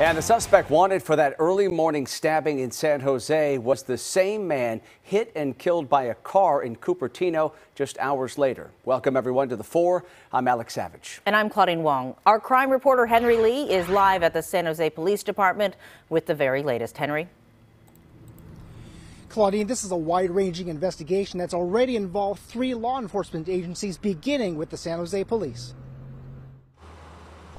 And the suspect wanted for that early morning stabbing in San Jose was the same man hit and killed by a car in Cupertino just hours later. Welcome, everyone, to The 4. I'm Alex Savage. And I'm Claudine Wong. Our crime reporter Henry Lee is live at the San Jose Police Department with the very latest. Henry. Claudine, this is a wide-ranging investigation that's already involved 3 law enforcement agencies, beginning with the San Jose Police.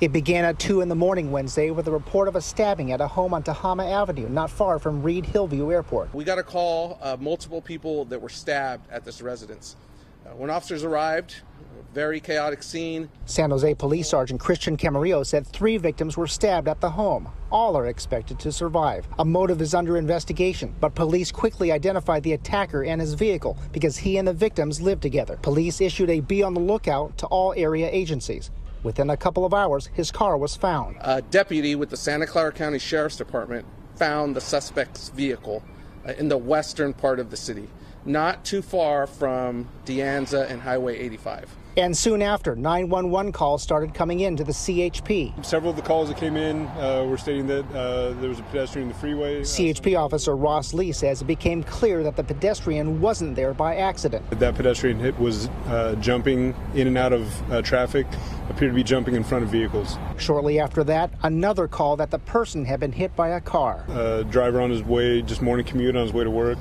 It began at 2 in the morning Wednesday with a report of a stabbing at a home on Tahoma Avenue, not far from Reed Hillview Airport. We got a call of multiple people that were stabbed at this residence. When officers arrived, very chaotic scene. San Jose Police Sergeant Christian Camarillo said 3 victims were stabbed at the home. All are expected to survive. A motive is under investigation, but police quickly identified the attacker and his vehicle because he and the victims lived together. Police issued a be on the lookout to all area agencies. Within a couple of hours, his car was found. A deputy with the Santa Clara County Sheriff's Department found the suspect's vehicle in the western part of the city, not too far from De Anza and Highway 85. And soon after, 911 calls started coming in to the CHP. Several of the calls that came in were stating that there was a pedestrian in the freeway. CHP officer Ross Lee says it became clear that the pedestrian wasn't there by accident. That pedestrian was jumping in and out of traffic, appeared to be jumping in front of vehicles. Shortly after that, another call that the person had been hit by a car. Driver on his way, just morning commute on his way to work.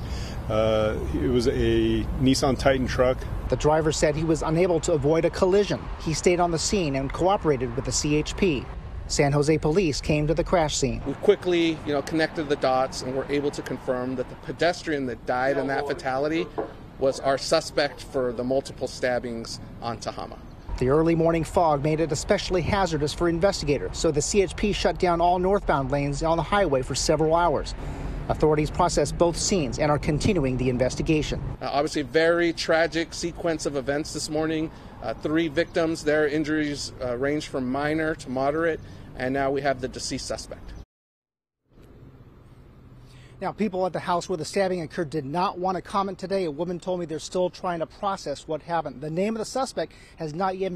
It was a Nissan Titan truck. The driver said he was unable to avoid a collision. He stayed on the scene and cooperated with the CHP. San Jose police came to the crash scene. We quickly, connected the dots and were able to confirm that the pedestrian that died in that fatality was our suspect for the multiple stabbings on Tahoma. The early morning fog made it especially hazardous for investigators, so the CHP shut down all northbound lanes on the highway for several hours. Authorities processed both scenes and are continuing the investigation. Obviously, very tragic sequence of events this morning. 3 victims, their injuries range from minor to moderate, and now we have the deceased suspect. Now, people at the house where the stabbing occurred did not want to comment today. A woman told me they're still trying to process what happened. The name of the suspect has not yet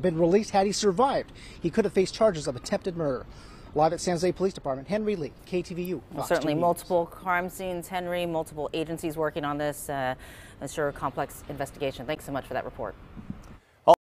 been released. Had he survived, he could have faced charges of attempted murder. Live at San Jose Police Department, Henry Lee, KTVU. Well, certainly multiple crime scenes, Henry, multiple agencies working on this. It's sure a complex investigation. Thanks so much for that report.